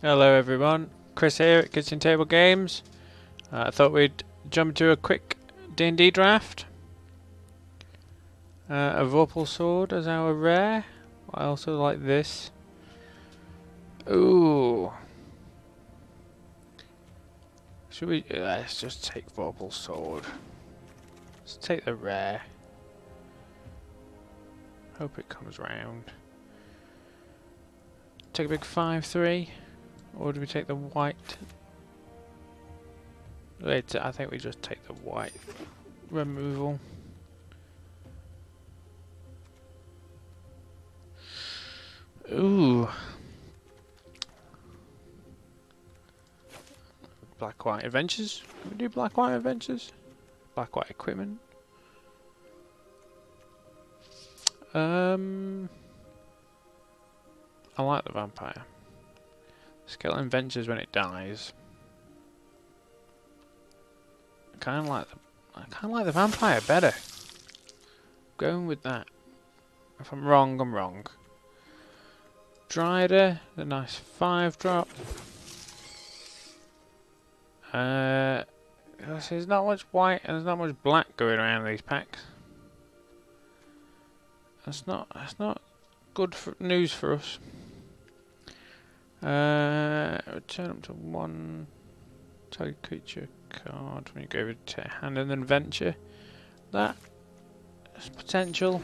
Hello everyone, Chris here at Kitchen Table Games. I thought we'd jump to a quick D&D draft. A Vorpal Sword as our rare. I also like this. Ooh. Should we... let's just take Vorpal Sword. Let's take the rare. Hope it comes round. Take a big 5-3. Or do we take the white? Wait, I think we just take the white removal. Ooh. Black white adventures? Can we do black white adventures? Black white equipment. I like the vampire. Skeleton ventures when it dies. I kind of like the vampire better. Going with that. If I'm wrong, I'm wrong. Drider, the nice 5-drop. There's not much white and there's not much black going around these packs. That's not good news for us. Turn up to one target creature card when you go over to hand and then venture. That's potential.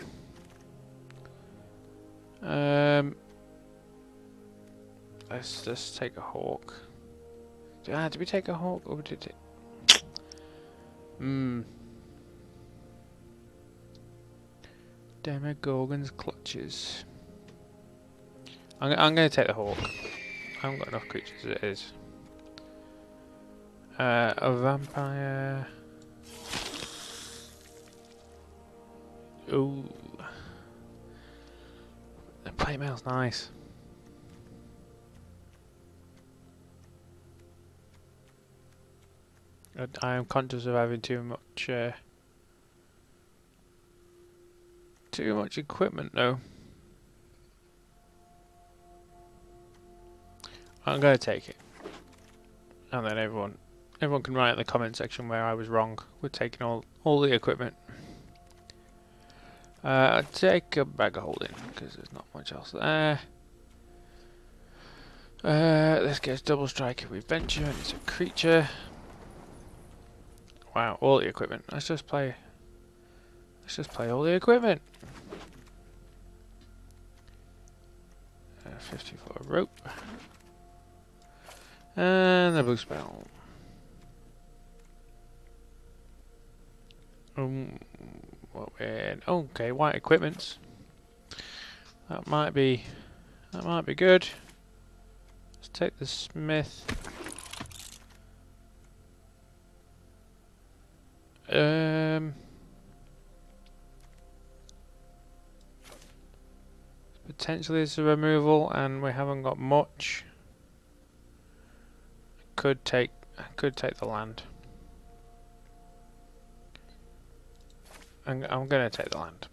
Let's just take a hawk. Did we take a hawk or did it? Demogorgon's clutches. I'm going to take the hawk. I haven't got enough creatures as it is. A vampire. Ooh. The plate mail's nice. I am conscious of having too much equipment though. I'm going to take it, and then everyone can write in the comment section where I was wrong with taking all the equipment. I'll take a bag of holding, because there's not much else there. This gets double strike if we venture, and it's a creature. Wow, all the equipment. Let's just play all the equipment. 54 rope. And a blue spell. What weird. Okay, white equipments. That might be good. Let's take the smith. Potentially it's a removal, and we haven't got much. I could take the land. I'm gonna take the land.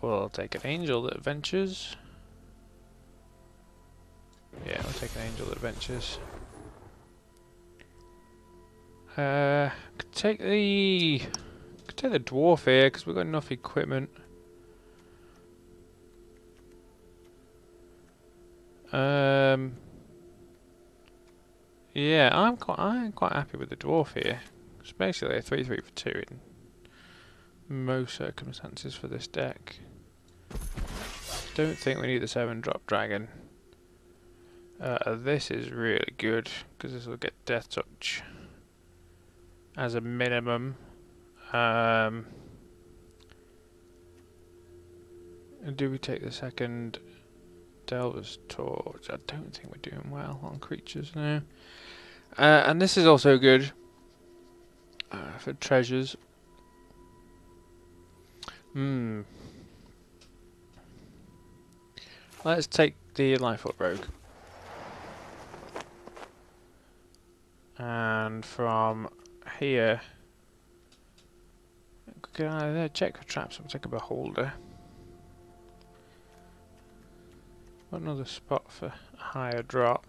We'll take an angel that ventures. Yeah, we'll take an angel that ventures. Could take the dwarf here because we've got enough equipment. Yeah, I'm quite happy with the dwarf here. It's basically a 3/3 for 2 in most circumstances for this deck. Don't think we need the 7-drop dragon. This is really good because this will get death touch as a minimum. Do we take the second? Delver's Torch. I don't think we're doing well on creatures now. And this is also good for treasures. Let's take the Lightfoot Rogue. And from here, we could either check for traps or take a beholder. What another spot for a higher drop?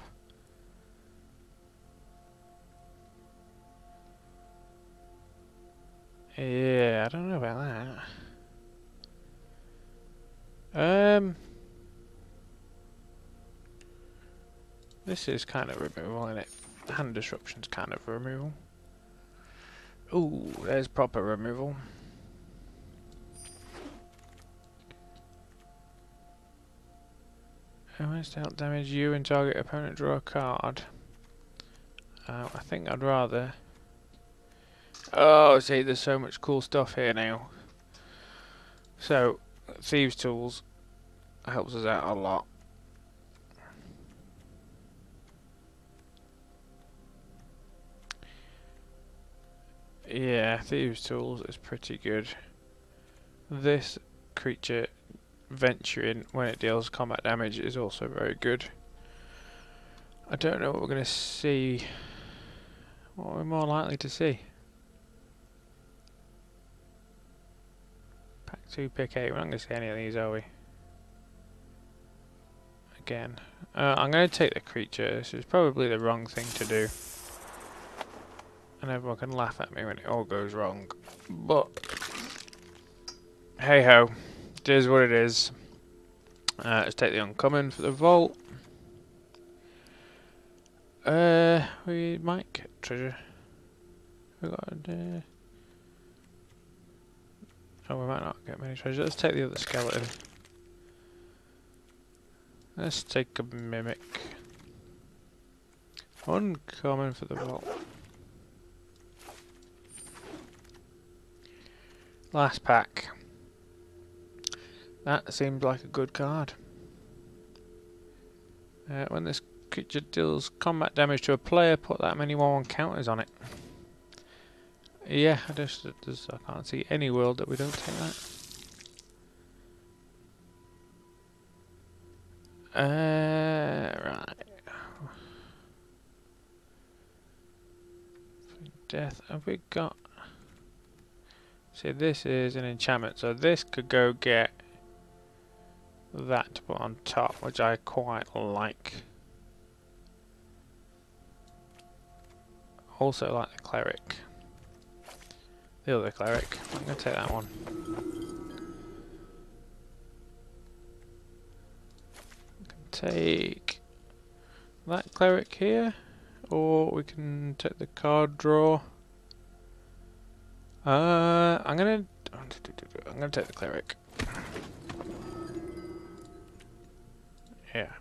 Yeah, I don't know about that. This is kind of removal, isn't it? Hand disruption's kind of removal. Ooh, there's proper removal. I want to help damage you and target opponent, draw a card. I think I'd rather... Oh, see, there's so much cool stuff here now. So, Thieves' Tools helps us out a lot. Yeah, Thieves' Tools is pretty good. This creature venturing when it deals combat damage is also very good. I don't know what we're going to see. What we're more likely to see. Pack 2, pick 8. We're not going to see any of these, are we? Again. I'm going to take the creature. This is probably the wrong thing to do. And everyone can laugh at me when it all goes wrong. But, hey ho. It is what it is. Let's take the uncommon for the vault. We might get treasure. We got a... Oh, we might not get many treasure. Let's take the other skeleton. Let's take a mimic. Uncommon for the vault. Last pack. That seems like a good card. When this creature deals combat damage to a player, put that many 1/1 counters on it. Yeah, I can't see any world that we don't take that. Right. For death, have we got... See, this is an enchantment, so this could go get... that to put on top, which I quite like. Also like the cleric. The other cleric. I'm going to take that one. I can take that cleric here, or we can take the card draw. I'm going to take the cleric. Yeah.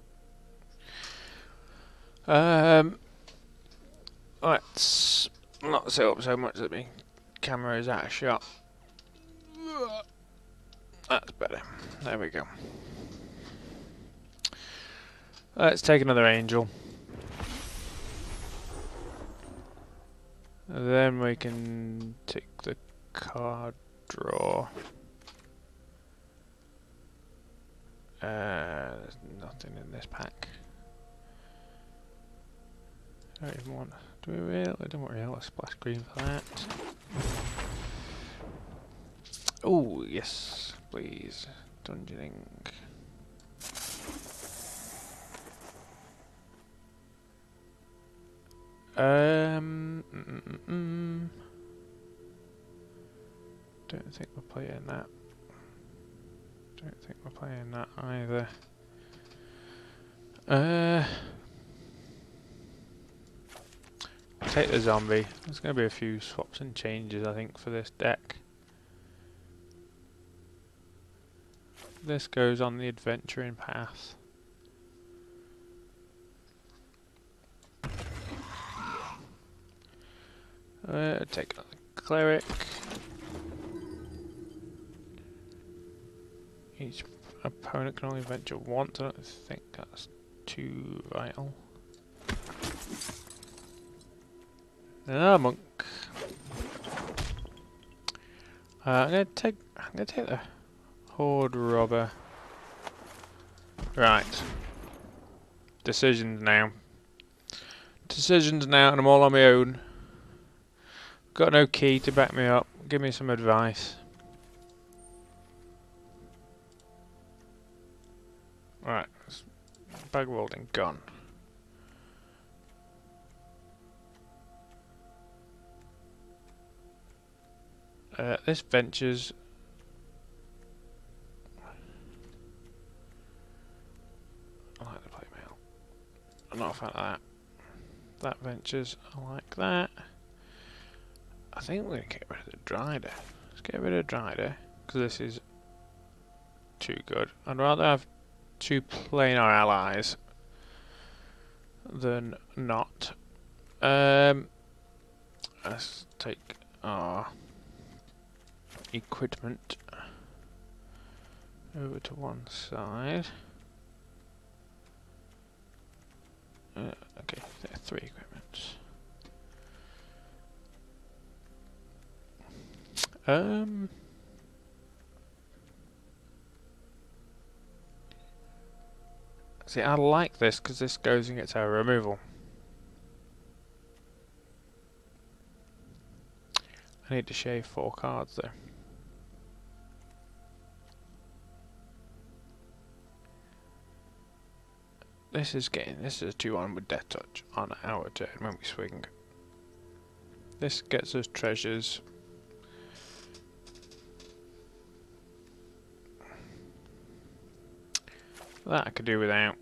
Let's not set up so much that my camera is out of shot. That's better. There we go. Let's take another angel. Then we can take the card draw. There's nothing in this pack. I don't even want... Do we really? I don't want really a splash green for that. Oh, yes, please. Dungeoning. Don't think we're playing that. I don't think we're playing that either. I'll take the zombie. There's going to be a few swaps and changes, I think, for this deck. This goes on the adventuring path. Take another cleric. Each opponent can only venture once. I don't think that's too vital. Ah, monk. I'm gonna take the horde robber. Right. Decisions now. Decisions now, and I'm all on my own. Got no key to back me up. Give me some advice. Alright, let's bug rolled and gone. This ventures. I like the playmail. I'm not a fan of that. That ventures. I like that. I think we're going to get rid of the drider. Let's get rid of the drider, because this is too good. I'd rather have two planar allies than not. Let's take our equipment over to one side. Okay, there are three equipments. See, I like this because this goes and gets our removal. I need to shave 4 cards though. This is a 2-1 with death touch on our turn when we swing. This gets us treasures. That I could do without.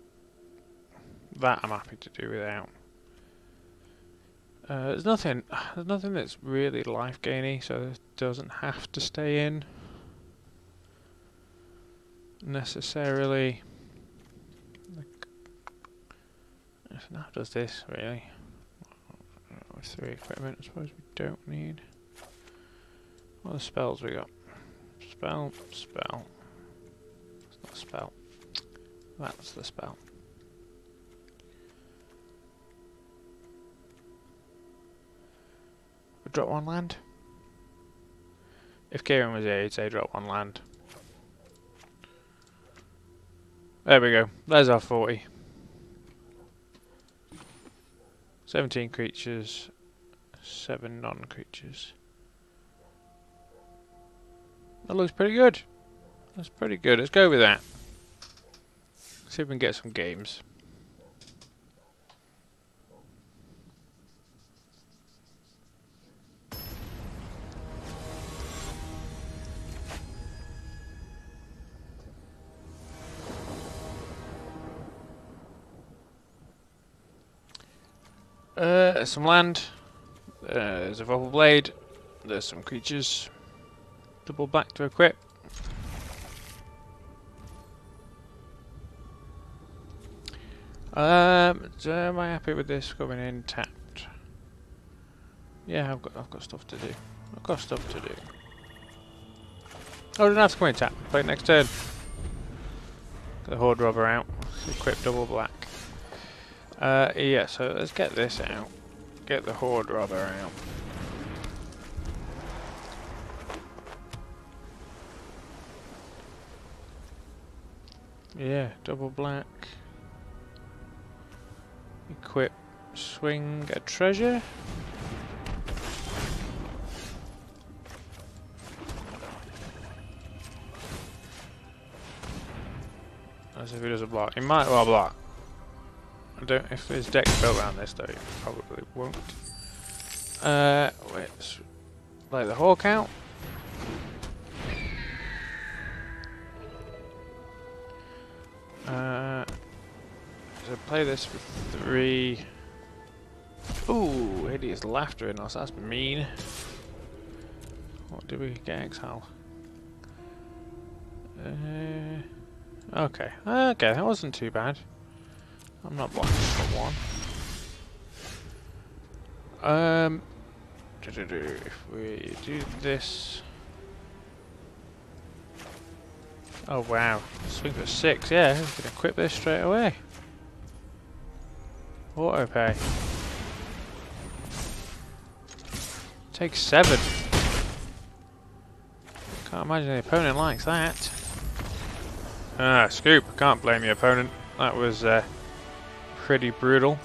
That I'm happy to do without. There's nothing that's really life-gainy, so it doesn't have to stay in necessarily. That does this really. With 3 equipment, I suppose we don't need. What are the spells we got? Spell. It's not a spell. That's the spell. We drop 1 land. If Kieran was here, he'd say drop 1 land. There we go. There's our 40. 17 creatures, 7 non-creatures. That looks pretty good. That's pretty good. Let's go with that. See if we can get some games. There's some land, there's a Vorpal blade, there's some creatures. Double back to equip. Am I happy with this coming in tapped? Yeah, I've got stuff to do. Oh, I don't have to come in tapped. Play it next turn. Get the horde robber out. Equip double black. Yeah, so let's get this out. Get the horde robber out. Yeah, double black. Equip, swing a treasure. As if he doesn't block. He might well block. I don't. If his deck's built around this, though, he probably won't. Let's lay the hawk out. Play this for 3. Ooh, hideous laughter in us. That's mean. What did we get? Exile. Okay, that wasn't too bad. I'm not blocking for 1. If we do this. Oh wow, swing for 6. Yeah, we can equip this straight away. Auto pay. Take 7. Can't imagine the opponent likes that. Ah, scoop. Can't blame your opponent. That was pretty brutal.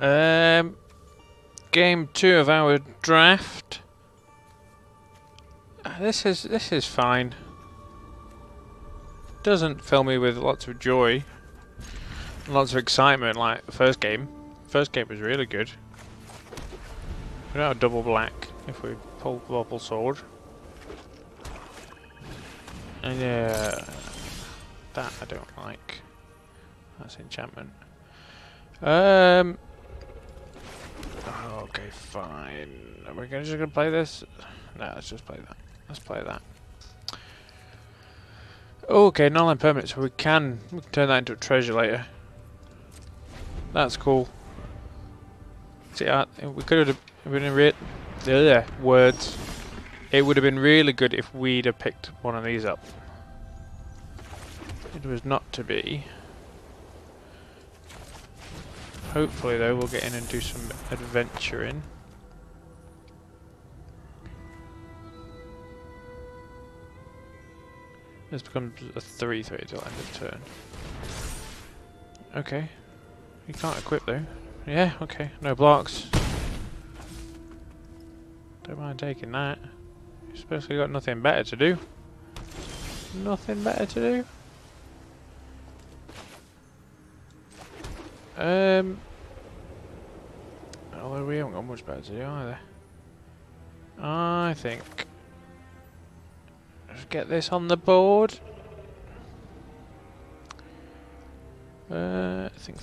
Game 2 of our draft. This is fine. Doesn't fill me with lots of joy, and lots of excitement like the first game. First game was really good. We don't have double black if we pull Vorpal Sword. And yeah, that I don't like. That's enchantment. Okay, fine. Are we just gonna play this? No, let's just play that. Let's play that. Okay, non-land permit, so we can turn that into a treasure later. That's cool. See, we could have been in the words. It would have been really good if we'd have picked one of these up. It was not to be. Hopefully, though, we'll get in and do some adventuring. This becomes a 3-3 till end of turn. Okay. You can't equip though. Yeah, okay. No blocks. Don't mind taking that. Especially got nothing better to do. Nothing better to do? Although we haven't got much better to do either. I think... let's get this on the board. Think.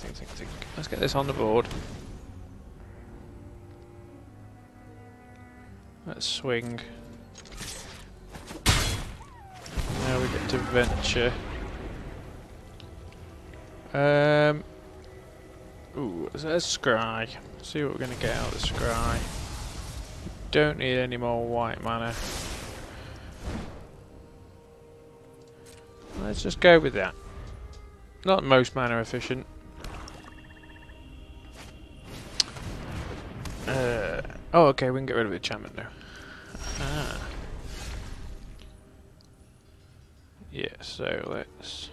Let's get this on the board. Let's swing. Now we get to venture. Ooh, let's scry. See what we're gonna get out of the scry. Don't need any more white mana. Let's just go with that. Not most mana efficient. Oh, okay, we can get rid of the enchantment now. Ah. Yeah, so let's...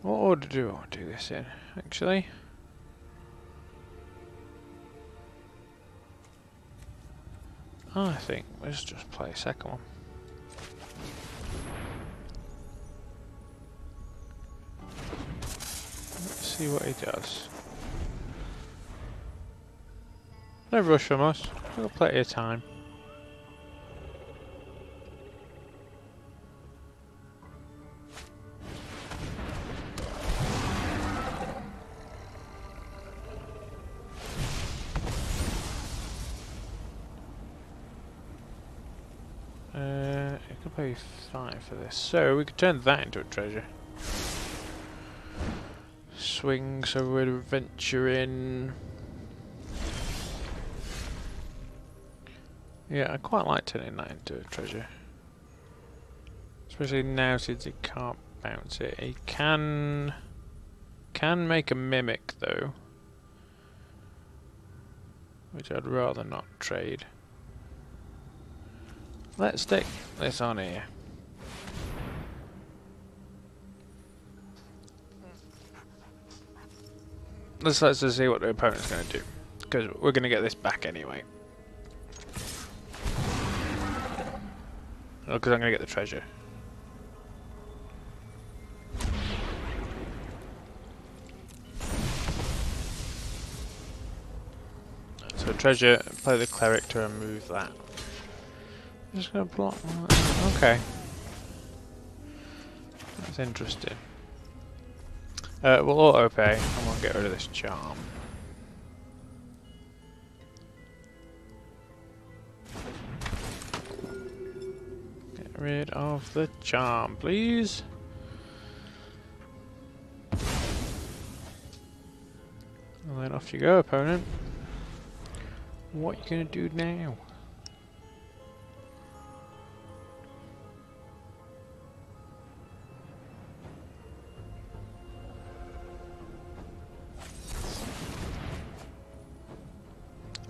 what order do I do this in, actually? I think let's just play a second one. See what he does. No rush from us. We've got plenty of time. It could pay 5 for this, so we could turn that into a treasure. Swing, so we're venturing. Yeah, I quite like turning that into a treasure. Especially now since he can't bounce it. He can make a mimic though. Which I'd rather not trade. Let's stick this on here. Let's just see what the opponent's going to do, because we're going to get this back anyway. Oh, because I'm going to get the treasure. So treasure, play the cleric to remove that. I'm just going to block that. Okay. That's interesting. We'll auto pay and we'll get rid of this charm. Get rid of the charm, please. And then off you go, opponent. What are you gonna do now?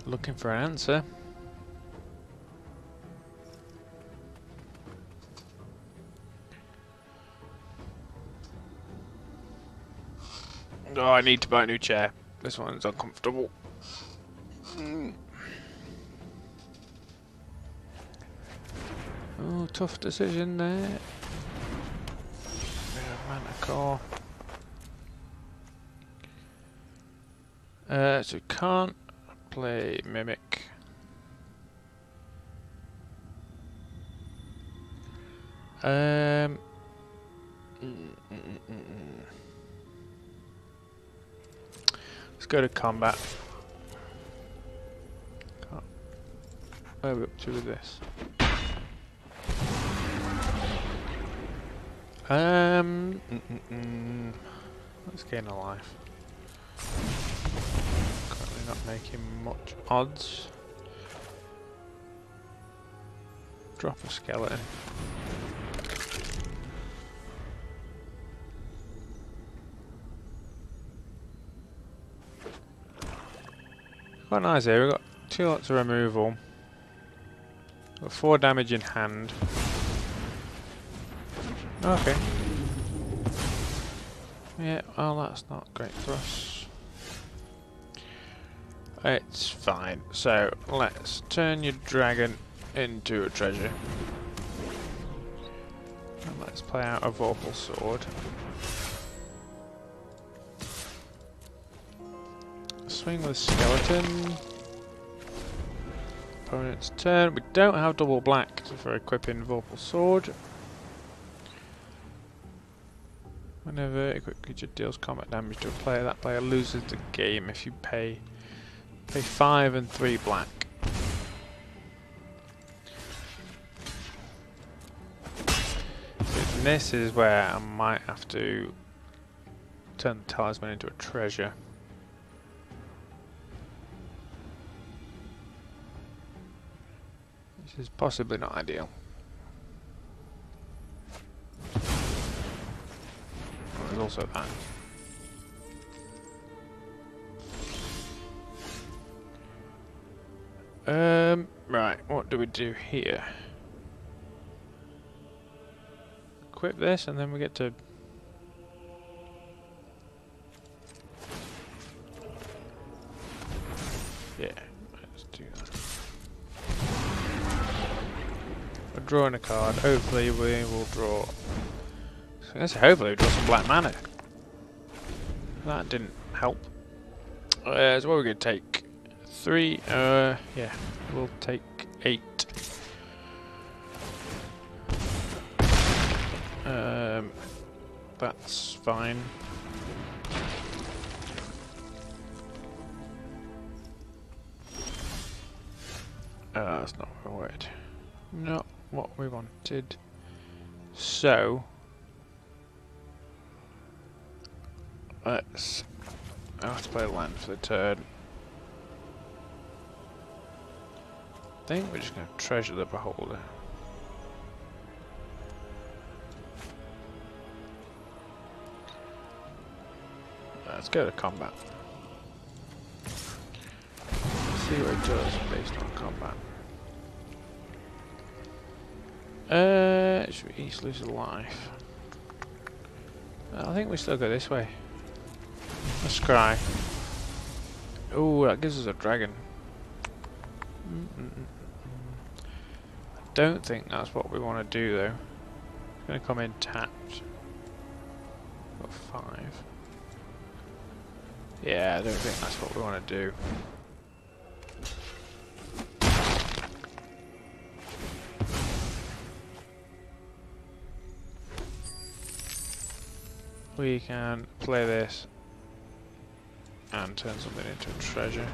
Looking for an answer. Oh, I need to buy a new chair. This one's uncomfortable. Oh, tough decision there. Bit of manticore. So we can't play Mimic. Let's go to combat. Where are we up to with this? Let's gain a life. Currently not making much odds. Drop a skeleton. Quite nice here, we've got 2 lots of removal. Got 4 damage in hand. Okay. Yeah, well that's not great for us. It's fine. So let's turn your dragon into a treasure. And let's play out a Vorpal Sword. Swing with skeleton. Opponent's turn. We don't have double black for equipping Vorpal Sword. Whenever a quick creature deals combat damage to a player, that player loses the game if you pay 5 and 3 black. So this is where I might have to turn the talisman into a treasure. This is possibly not ideal. Well, there's also that. Right, what do we do here? Equip this and then we get to... Yeah, let's do that. We're drawing a card, hopefully we will draw... Let's hopefully we draw some black mana. That didn't help. So what are we going to take? 3, yeah, we'll take 8. That's fine. That's not what we wanted. Not what we wanted. So... I'll have to play land for the turn. I think we're just going to treasure the beholder. Let's go to combat. See what it does based on combat. Should we each lose a life? I think we still go this way. Let's scry. Oh, that gives us a dragon. I don't think that's what we want to do though. It's going to come in tapped. Got 5. Yeah, I don't think that's what we want to do. We can play this and turn something into a treasure.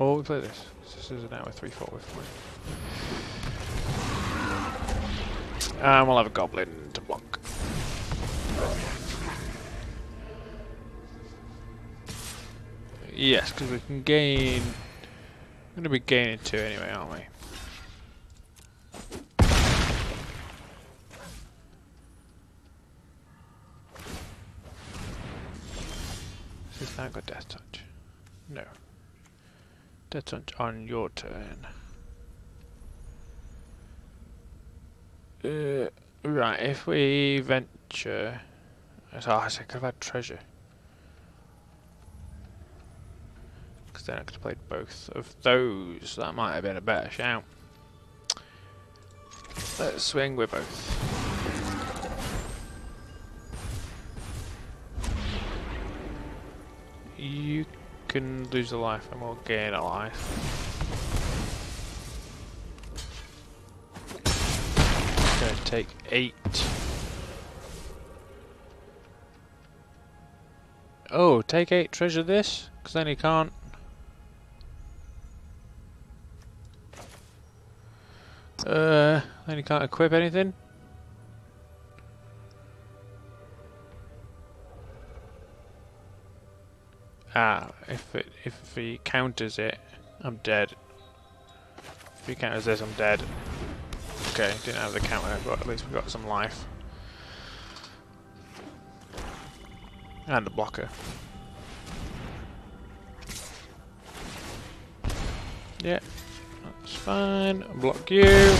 Or we play this. This is an hour 3/4 with me. And we'll have a goblin to block. Yes, because we can gain. We're going to be gaining 2 anyway, aren't we? I got death touch. No. Death touch on your turn. Right, if we venture I could have had treasure. Because then I could have played both of those. That might have been a better shout. Let's swing with both. You can lose a life and we'll gain a life. I'm going to take 8. Oh, take 8, treasure this, because then he can't. Then he can't equip anything. Ah, if he counters it, I'm dead. If he counters this, I'm dead. Okay, didn't have the counter, but at least we got some life. And a blocker. Yeah, that's fine. I'll block you.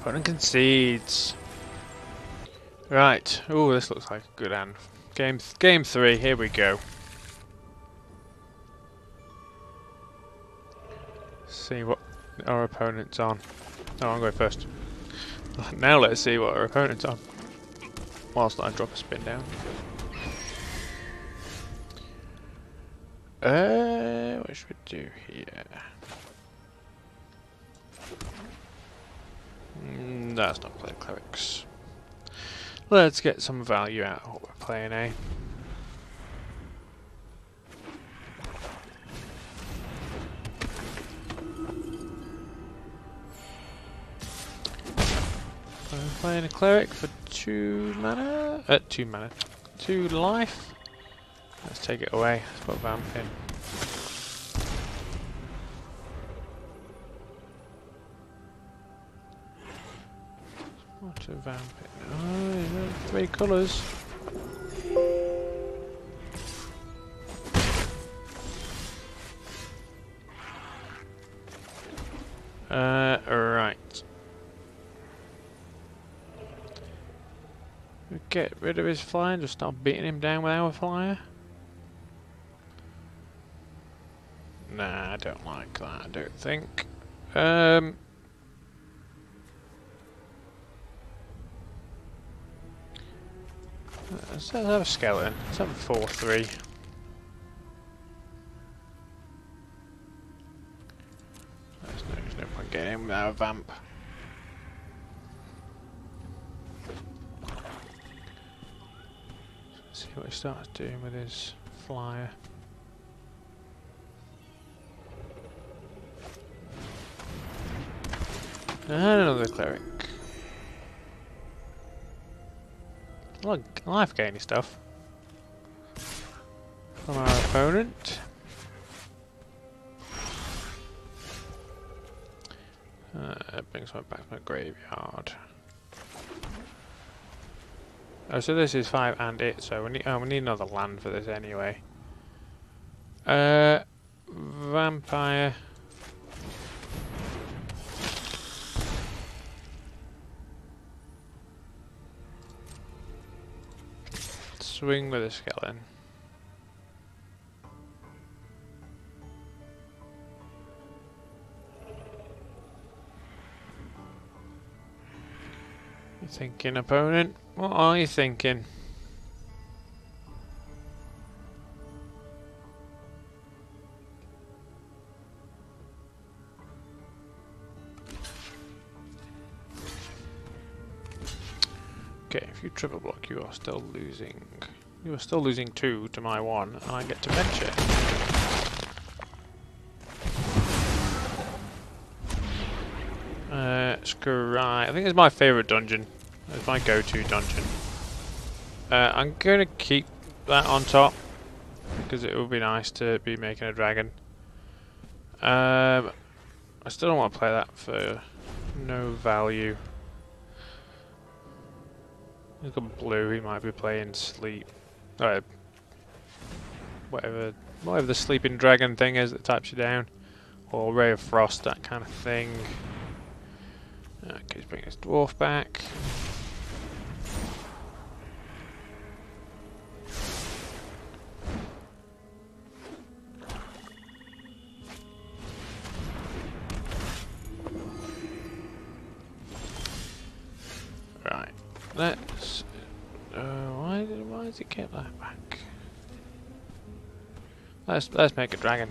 Opponent concedes. Right. Oh, this looks like a good hand. Game three, here we go. See what our opponent's on. Oh, I'm going first. Now let's see what our opponent's on. Whilst I drop a spin down. What should we do here? That's not play clerics. Let's get some value out of what we're playing, eh? I'm playing a cleric for 2 mana. 2 life. Let's take it away. Let's put Vamp in. What a Vamp in. Oh, you know, 3 colours. Right. Get rid of his flyer, just start beating him down with our flyer. Nah, I don't like that, I don't think. Let's have a skeleton. Let's have a 4-3. There's no point getting him without a vamp. See what he starts doing with his flyer. And another cleric. Look, life gaining stuff from our opponent. It brings one back to my graveyard. Oh, so this is 5 and it, so we need another land for this anyway. Vampire. Swing with a skeleton. You thinking, opponent? What are you thinking? Okay, if you triple block, you are still losing. You are still losing 2 to my 1, and I get to venture. Right, I think it's my favourite dungeon. It's my go-to dungeon. I'm gonna keep that on top because it would be nice to be making a dragon. I still don't want to play that for no value. Look at blue. He might be playing sleep. Alright, whatever the sleeping dragon thing is that types you down, or ray of frost, that kind of thing. Okay, he's bringing his dwarf back. Let's... why does it get that back? Let's make a dragon.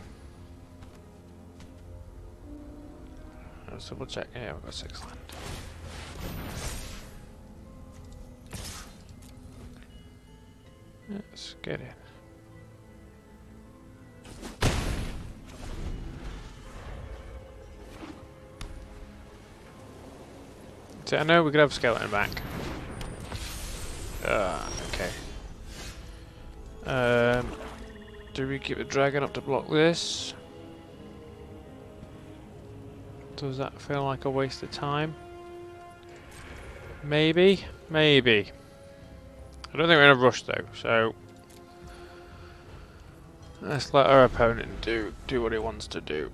Let's double check. Yeah, we've got 6 land. Let's get in. So I know we could have skeleton back. Okay. Do we keep the dragon up to block this? Does that feel like a waste of time? Maybe, maybe. I don't think we're in a rush though, so let's let our opponent do what he wants to do.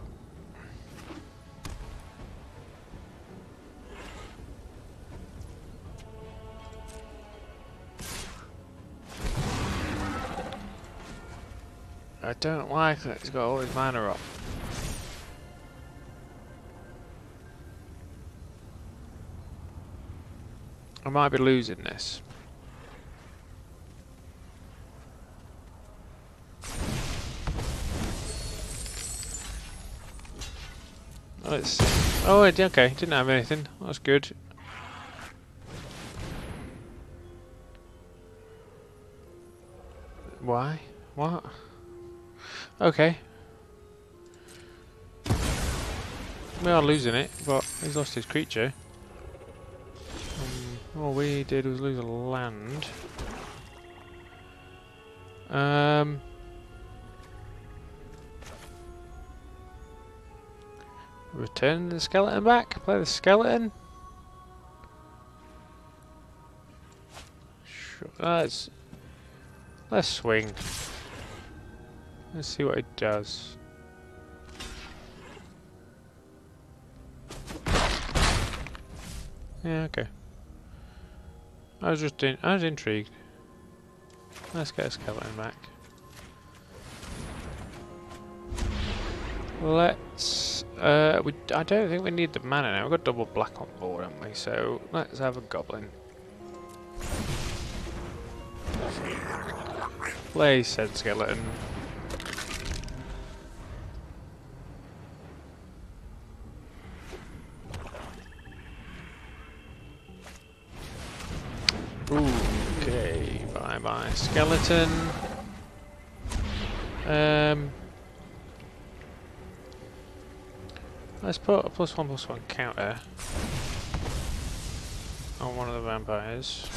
I don't like that he's got all his mana off. I might be losing this. Let's... oh, okay, didn't have anything. That's good. Why? What? Okay. We are losing it, but he's lost his creature. All we did was lose a land. Return the skeleton back. Play the skeleton. Sure, let's swing. Let's see what it does. Yeah, okay. I was intrigued. Let's get a skeleton back. Let's. I don't think we need the mana now. We've got double black on board, haven't we? So let's have a goblin. Play said skeleton. Okay, bye bye skeleton. Let's put a +1/+1 counter on one of the vampires.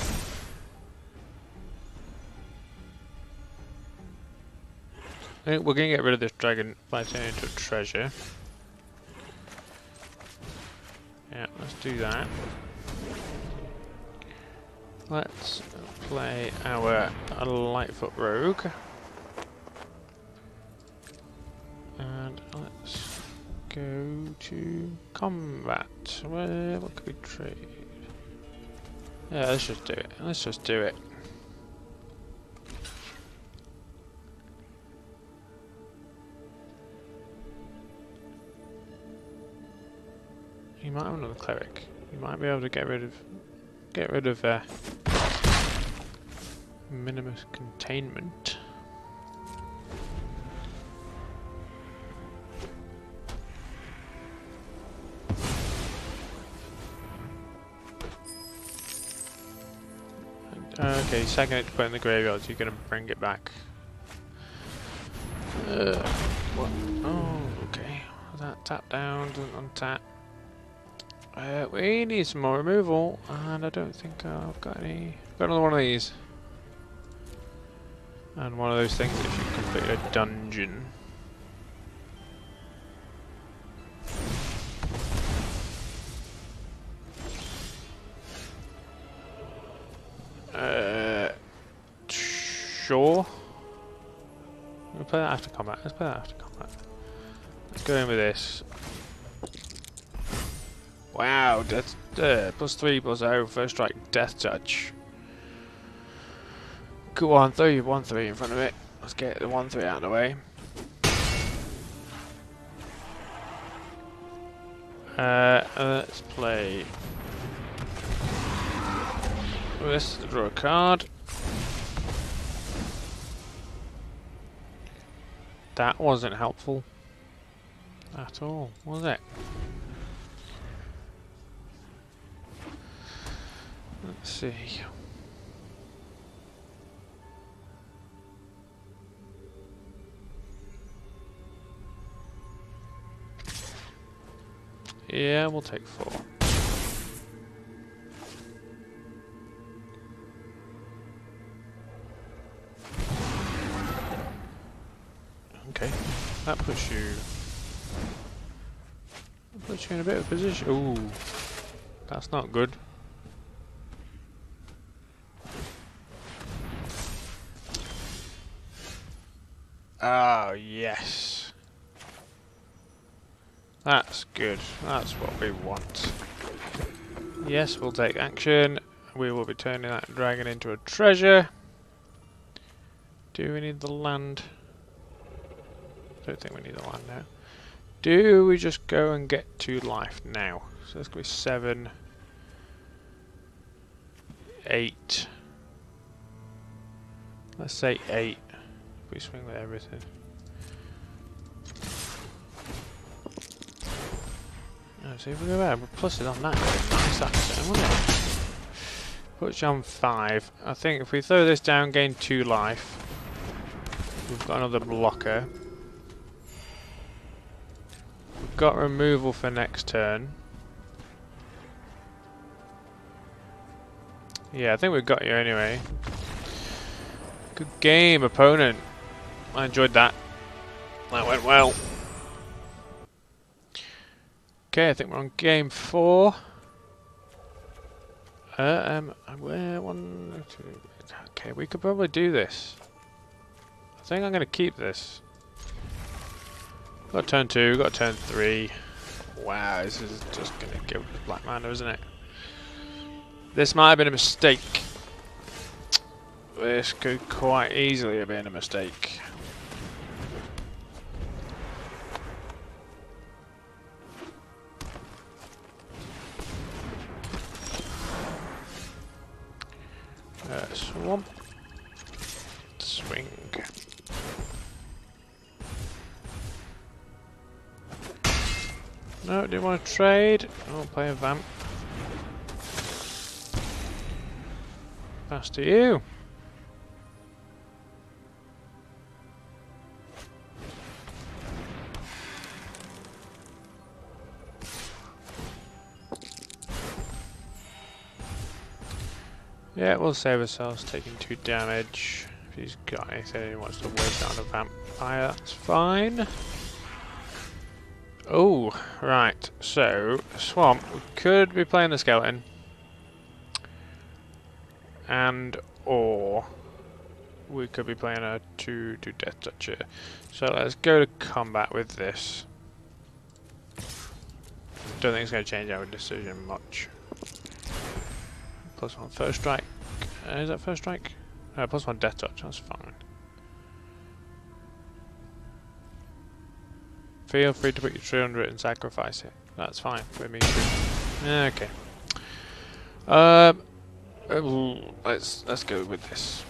I think we're going to get rid of this dragon by turning it into a treasure. Yeah, let's do that. Let's play our Lightfoot Rogue. And let's go to combat. Where, what could we trade? Yeah, let's just do it. Let's just do it. You might have another cleric. You might be able to get rid of minimus containment. Okay, second it to put in the graveyard, so you're gonna bring it back. What? Oh, okay. That tap down, doesn't untap. We need some more removal, and I don't think I've got any. I've got another one of these. And one of those things if you complete a dungeon. Sure. We'll play that after combat. Let's play that after combat. Let's go in with this. Wow, that's +3/+0, first strike, death touch. Go on, throw your 1/3 in front of it. Let's get the 1/3 out of the way. Let's play Let's draw a card. That wasn't helpful at all, was it? Let's see. Yeah, we'll take 4. Okay, that puts you. That puts you in a bit of a position. Ooh, that's not good. Oh yes, that's good. That's what we want. Yes, we'll take action. We will be turning that dragon into a treasure. Do we need the land? I don't think we need the land now. Do we just go and get 2 life now? So that's going to be 7, 8. Let's say 8. We swing with everything. Oh, see if we go there. We're plus it on that. Nice, that's it, wouldn't it? Puts you on 5. I think if we throw this down, gain 2 life. We've got another blocker. We've got removal for next turn. Yeah, I think we've got you anyway. Good game, opponent. I enjoyed that. That went well. Okay, I think we're on game 4. Where 1, 2. Okay, we could probably do this. I think I'm going to keep this. Got turn 2. Got turn 3. Wow, this is just going to give Black Mando, isn't it? This might have been a mistake. This could quite easily have been a mistake. Swamp. Swing. No, do you want to trade? I'll play a vamp. Pass to you. Yeah, we'll save ourselves taking 2 damage. If he's got anything he wants to waste down a vampire, that's fine. Oh, right, so swamp, we could be playing the skeleton. And or we could be playing a 2/2 death toucher. So let's go to combat with this. Don't think it's gonna change our decision much. +1 first strike. Is that first strike? No, +1 death touch. That's fine. Feel free to put your tree under it and sacrifice it. That's fine with me too. Okay. Let's go with this.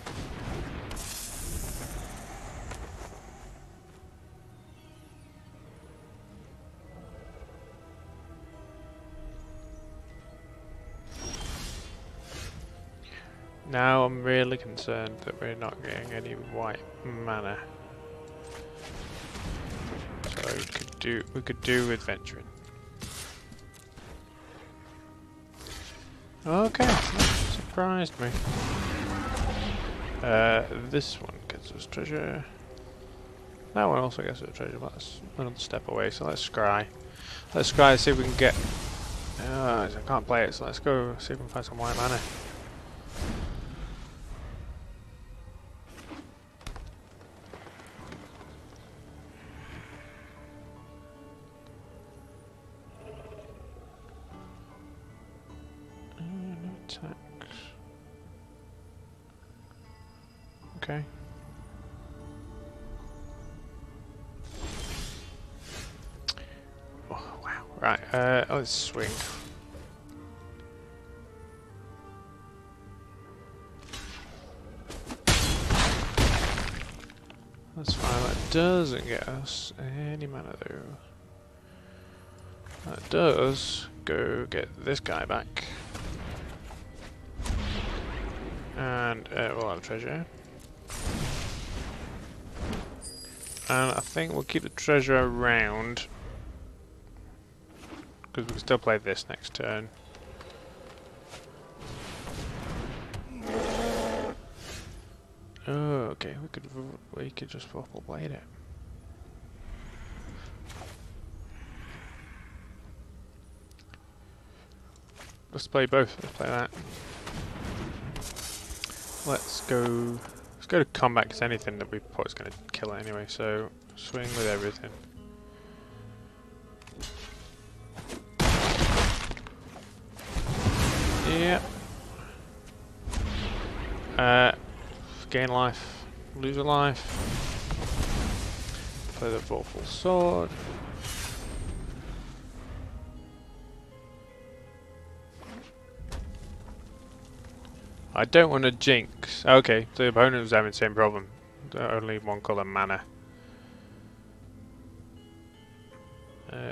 Now I'm really concerned that we're not getting any white mana. So we could do with venturing. Okay, that surprised me. This one gets us treasure. That one also gets us treasure, but that's another step away, so let's scry. Let's scry and see if we can get... I can't play it, so let's go see if we can find some white mana. Okay. Oh, wow. Right, let's swing. doesn't get us any mana though. That does go get this guy back. And we'll have treasure. And I think we'll keep the treasure around, because we can still play this next turn. Oh, okay. We could just Vorpal Blade it. Let's play both. Let's play that. Let's go to combat, because anything that we put is going to kill it anyway. So swing with everything. Yep. Gain life, lose a life. Play the Vorpal Sword. I don't want to jinx. Okay, the opponent was having the same problem. Only one colour mana.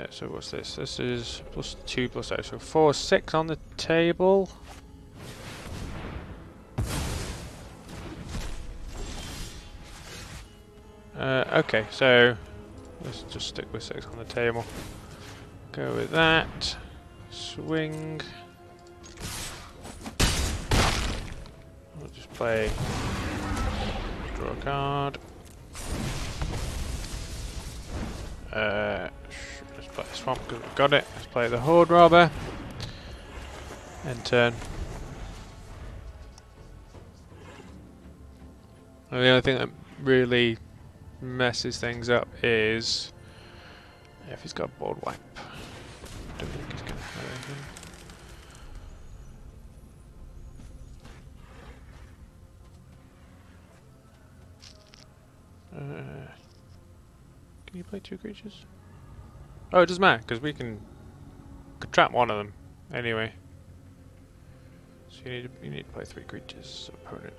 So what's this? This is +2/+0. So 4/6 on the table. Okay, so let's just stick with 6 on the table. Go with that. Swing. We'll just play. Draw a card. Let's play the swamp because we've got it. Let's play the Horde Robber. End turn. And the only thing that really messes things up is if he's got a board wipe. I don't think he's gonna have anything. Can you play 2 creatures? Oh, it doesn't matter because we can trap one of them anyway. So you need to play 3 creatures, opponent.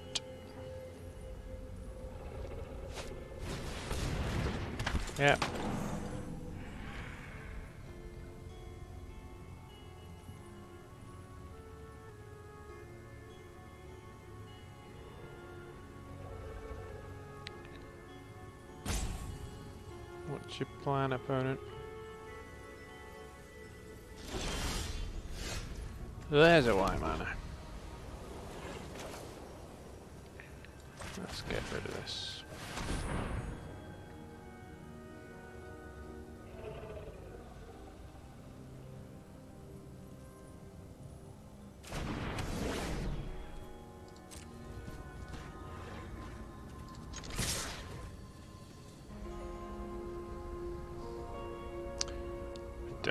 Yeah. What's your plan, opponent? There's a Y mana. Let's get rid of this.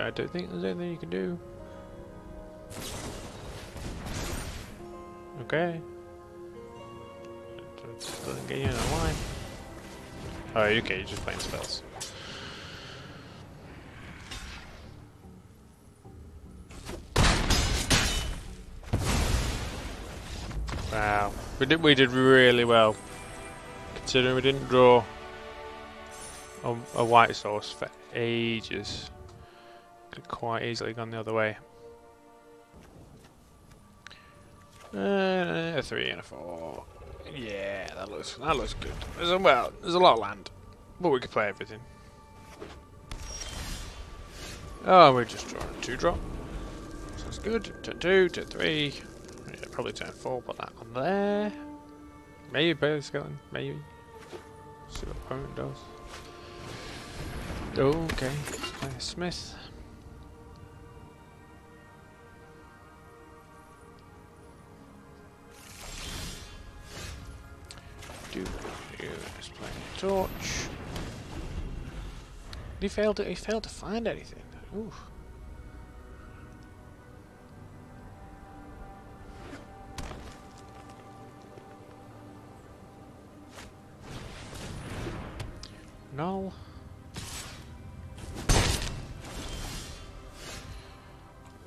I don't think there's anything you can do. Okay. It doesn't get you in a line. Oh, okay, you're just playing spells. Wow. We did really well. Considering we didn't draw a white source for ages. Could quite easily gone the other way. 3 and a 4. Yeah, that looks good. There's a lot of land, but we could play everything. Oh, we're just drawing a 2-drop. So that's good. Turn 2, turn 3. Yeah, probably turn 4. Put that on there. Maybe play the skeleton. Maybe. See what opponent does. Okay, let's play a smith. Let's play a torch. He failed to find anything. Ooh. Null.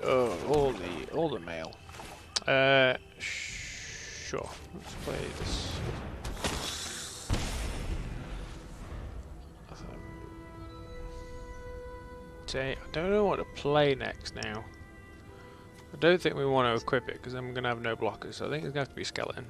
Oh, all the mail. Sure. Let's play this. say, I don't know what to play next now. I don't think we want to equip it, because then we're going to have no blockers, so I think it's going to have to be skeleton.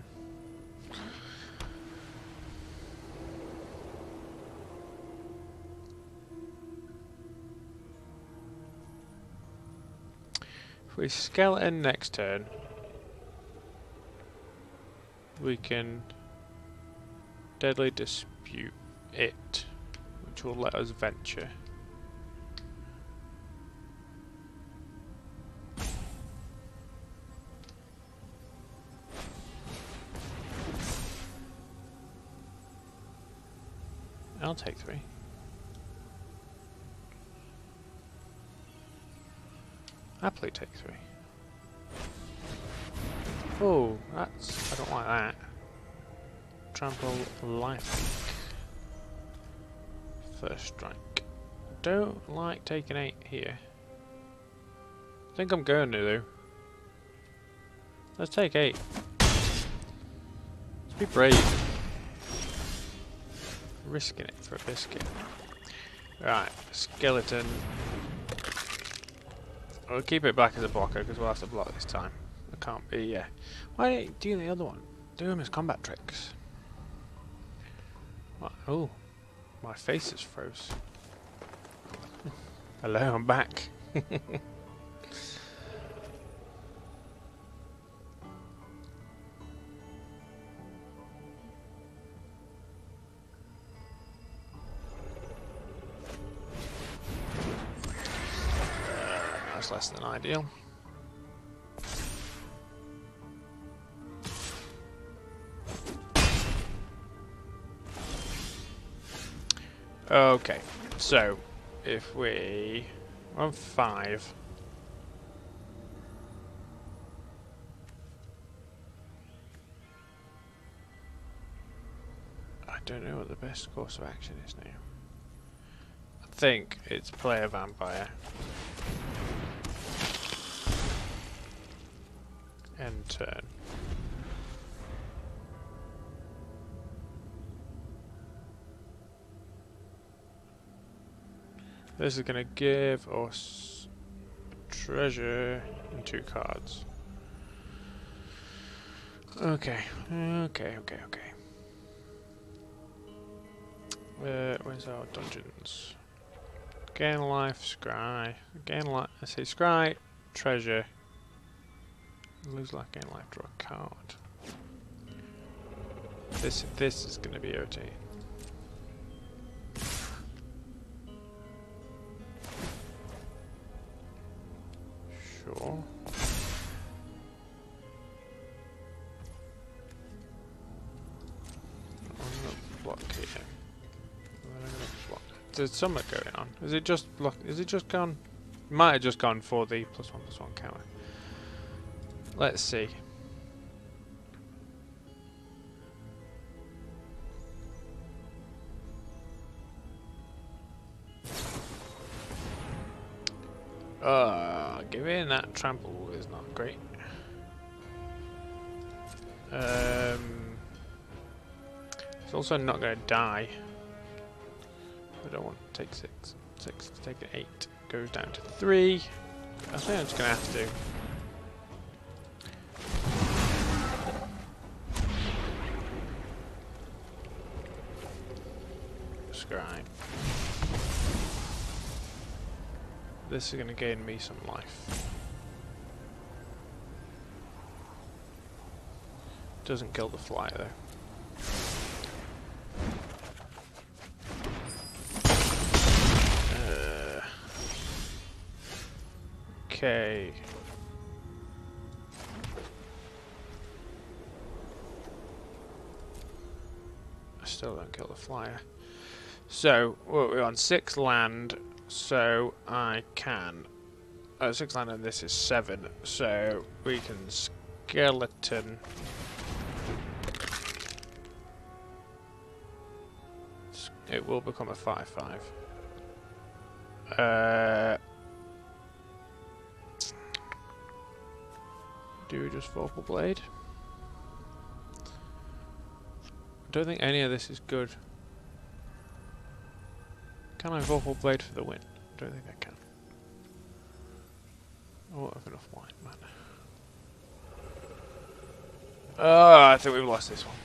If we skeleton next turn, we can deadly dispute it, which will let us venture. I'll take 3. Happily take 3. Oh, that's... I don't like that. Trample life. First strike. Don't like taking 8 here. I think I'm going to though. Let's take 8. Let's be brave. Risking it for a biscuit. Right, skeleton. We'll keep it back as a blocker because we'll have to block this time. It can't be, yeah. Why don't you do the other one? Do him as combat tricks. What? Oh, my face is froze. Hello, I'm back. Less than ideal. Okay, so if we run 5, I don't know what the best course of action is now. I think it's play a vampire. End turn. This is going to give us treasure and 2 cards. Okay. Where's our dungeons? Gain life, scry. Gain life. I say scry, treasure. Lose life, gain life, draw a card. This is going to be irritating. Sure. I'm going to block here. I'm going to block. There's something going on. Is it just block? Is it just gone? Might have just gone for the +1/+1 counter. Let's see. Giving that trample is not great. It's also not going to die. I don't want to take 6. 6 to take 8. Goes down to 3. I think I'm just going to have to. Right. This is going to gain me some life. Doesn't kill the fly though. Okay. I still don't kill the flyer. So, we're on 6 land, so I can... Oh, 6 land and this is 7, so we can skeleton... It will become a 5/5. Do we just Vorpal Blade? I don't think any of this is good. Can I Vorpal Blade for the win? I don't think I can. Oh, I've got enough wine, man. I think we've lost this one.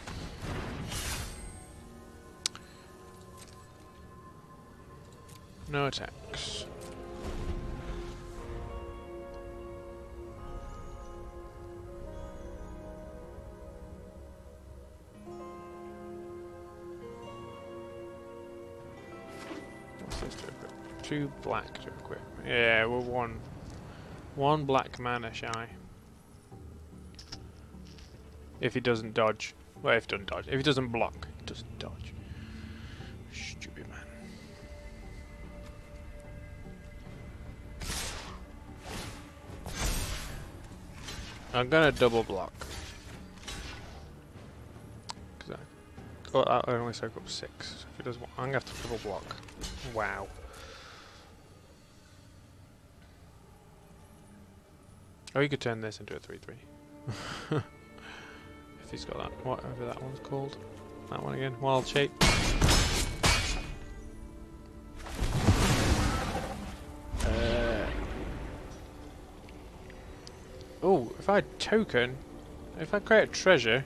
No attacks. What's this to equip? 2 black to equip. Yeah, we're one black mana shy. If he doesn't dodge. Well, if he doesn't dodge. If he doesn't block, he doesn't dodge. Stupid man. I'm gonna double block. Cause I only soak up 6. So if he doesn't, I'm gonna have to double block. Wow. Oh, you could turn this into a 3/3. If he's got that, whatever that one's called. That one again, wild shape. Oh, if I token, if I create a treasure,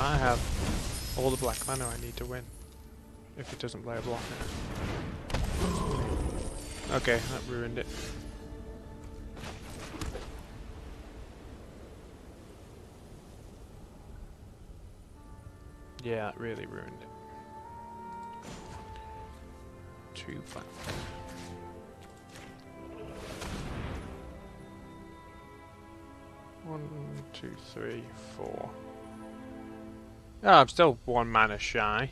I have all the black mana I need to win. If it doesn't play a block. Okay, that ruined it. Yeah, that really ruined it. 2 black. One, two, three, 4. Oh, I'm still 1 mana shy.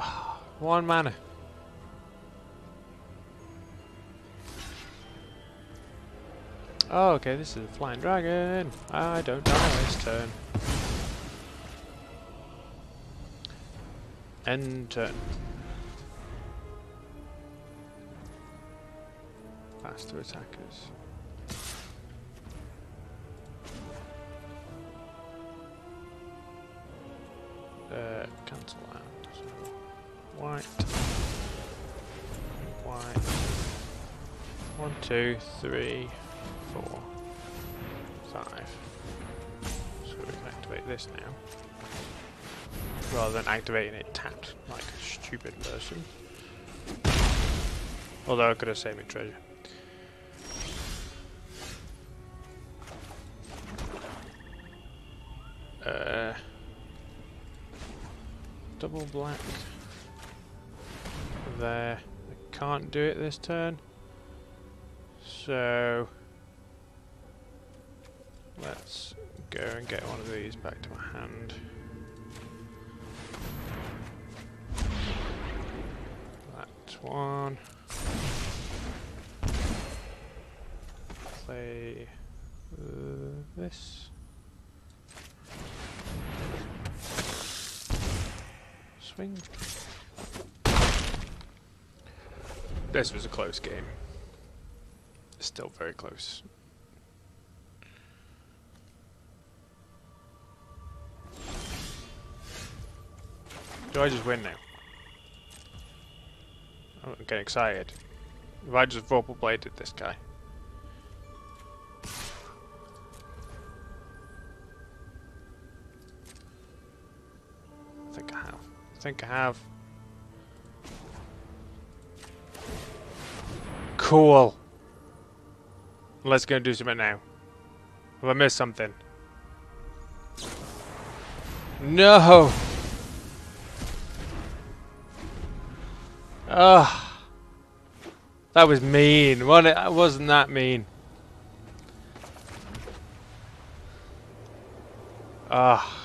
Oh, 1 mana. Oh, okay, this is a flying dragon. I don't die this turn. End turn. Pass to attackers. Cancel out. So white. White. 1, 2, 3, 4, 5. So we can activate this now. Rather than activating it tapped like a stupid person. Although I could have saved my treasure. Double black. There. I can't do it this turn. So let's go and get one of these back to my hand. One. Play this. Swing. This was a close game. Still very close. Do I just win now? I'm getting excited. If I just Vorpal bladed this guy. I think I have. I think I have. Cool. Let's go and do something now. Have I missed something? No! Ah, oh, that was mean. Wasn't that mean? Ah,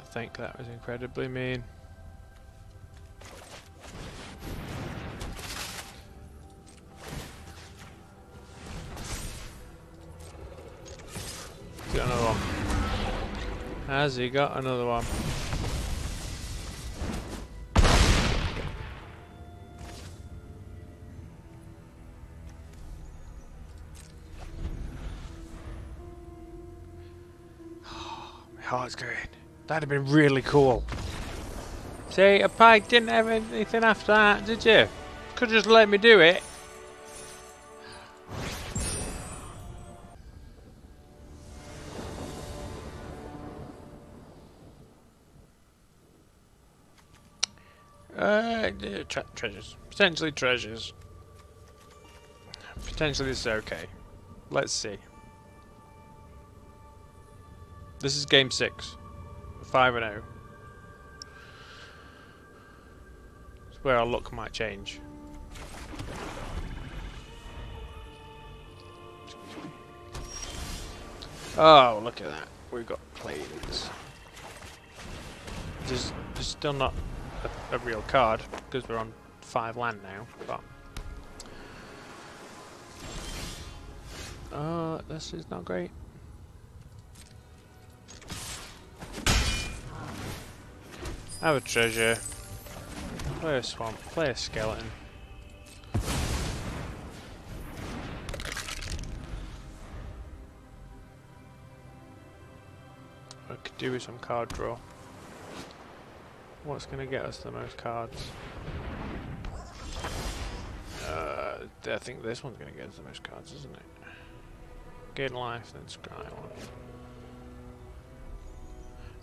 I think that was incredibly mean. Has he got another one? My heart's going. That'd have been really cool. See, a pike didn't have anything after that, did you? Could just let me do it. Treasures. Potentially treasures. Potentially this is okay. Let's see. This is game 6. 5-0. It's where our luck might change. Oh, look at that. We've got planes. There's still not a real card because we're on 5 land now, but this is not great. Have a treasure, play a swamp, play a skeleton. I could do with some card draw. What's going to get us the most cards? I think this one's going to get us the most cards, isn't it? Gain life, then scry one.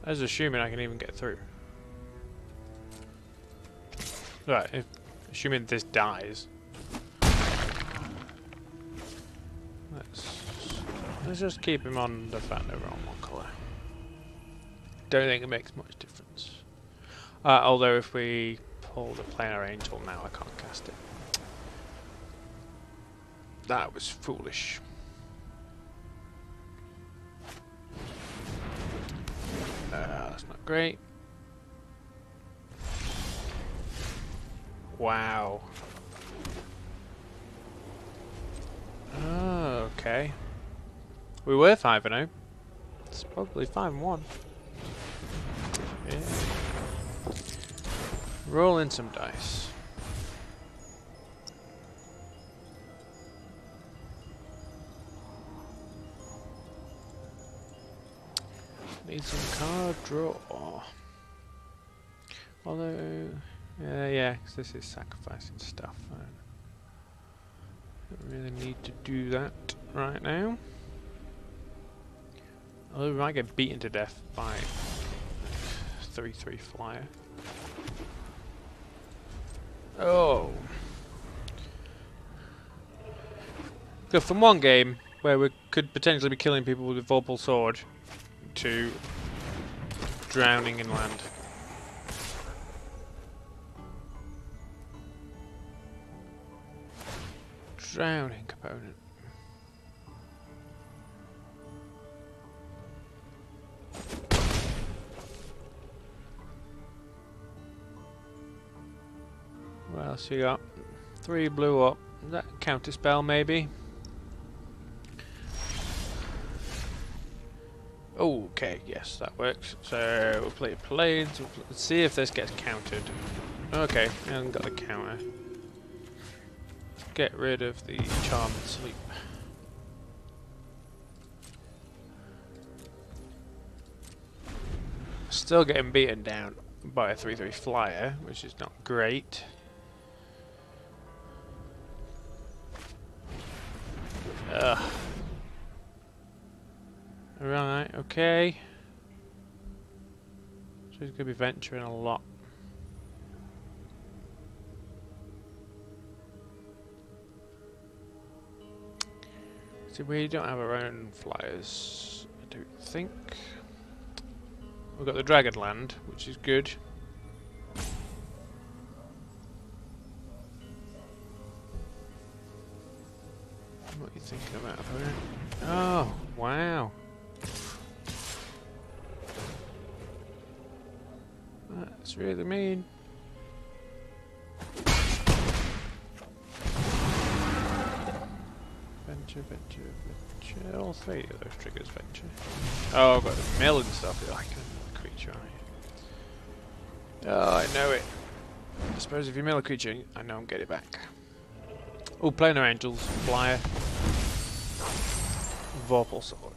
I was assuming I can even get through. Right, assuming this dies. Let's just keep him on the fat over on one colour. Don't think it makes much difference. Although if we pull the planar angel now, I can't cast it. That was foolish. That's not great. Wow. Oh, okay. We were 5-0. It's probably 5-1. Yeah. Roll in some dice. Need some card draw. Although, yeah, because this is sacrificing stuff. I don't really need to do that right now. Although we might get beaten to death by 3-3 flyer. Oh. Go from one game where we could potentially be killing people with a Vorpal Sword to drowning in land. Drowning opponent. What else you got? 3 blew up. Is that a counter spell maybe? Okay, yes, that works. So we'll play planes. Let's see if this gets countered. Okay, I haven't got a counter. Get rid of the charm and sleep. Still getting beaten down by a 3-3 flyer, which is not great. Ugh. Right, okay. So he's going to be venturing a lot. See, we don't have our own flyers, I don't think. We've got the Dragonland, which is good. What are you thinking about, opponent? Oh, wow. That's really mean. Venture. All 3 of those triggers venture. Oh, I've got the mill and stuff. Oh, I know it. Dispose if you mail a creature, I know and get it back. Oh, planar angels, flyer, Vorpal sword.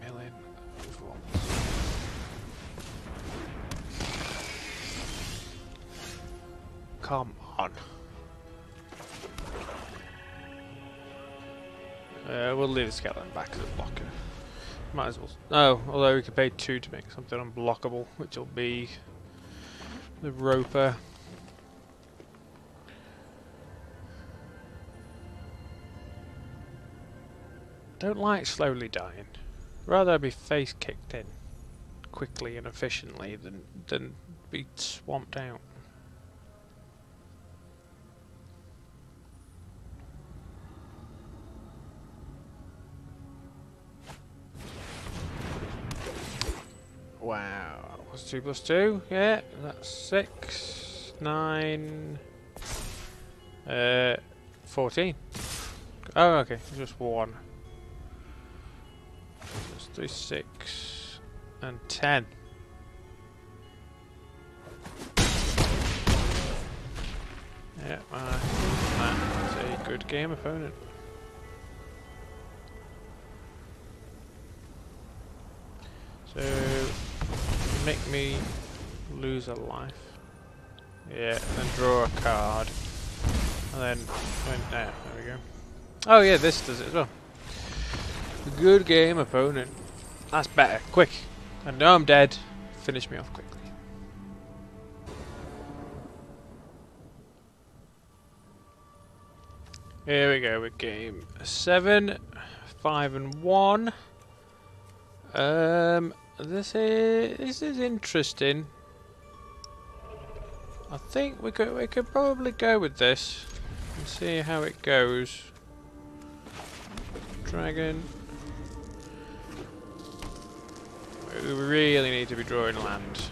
Milling, Vorpal sword. Come on. We'll leave the skeleton back as a blocker. Might as well. Oh, although we could pay 2 to make something unblockable, which will be the roper. Don't like slowly dying. Rather I'd be face kicked in quickly and efficiently than be swamped out. Wow, what's 2 plus 2? Yeah, that's 6, 9, 14. Oh, okay, just 1. Let's do 6 and 10. Yeah, that's a good game opponent. So. Make me lose a life. Yeah, and draw a card. And then went there. There we go. Oh yeah, this does it as well. Good game, opponent. That's better. Quick. I know I'm dead. Finish me off quickly. Here we go with game 7, 5 and 1. This is interesting. I think we could probably go with this and see how it goes. Dragon. We really need to be drawing land,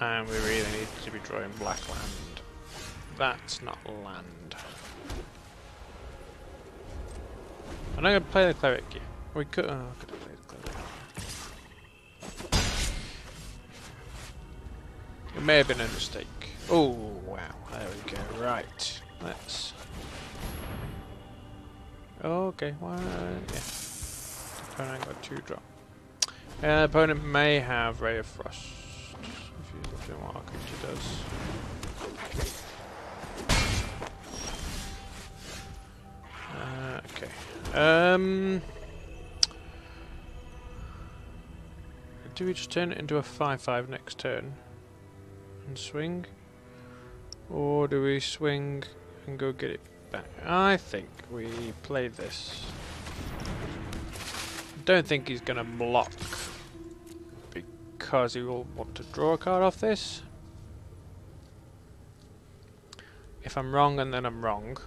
and we really need to be drawing black land. That's not land. I'm not going to play the cleric. We could. Oh, I could have played the cleric. It may have been a mistake. Oh, wow. There we go. Right. Let's... Okay. Well, yeah. Opponent got 2 drop. The opponent may have Ray of Frost. If you're looking at what our creature does. Okay. Do we just turn it into a 5/5 next turn? And swing, or do we swing and go get it back? I think we play this. Don't think he's gonna block because he will want to draw a card off this. If I'm wrong, and then I'm wrong,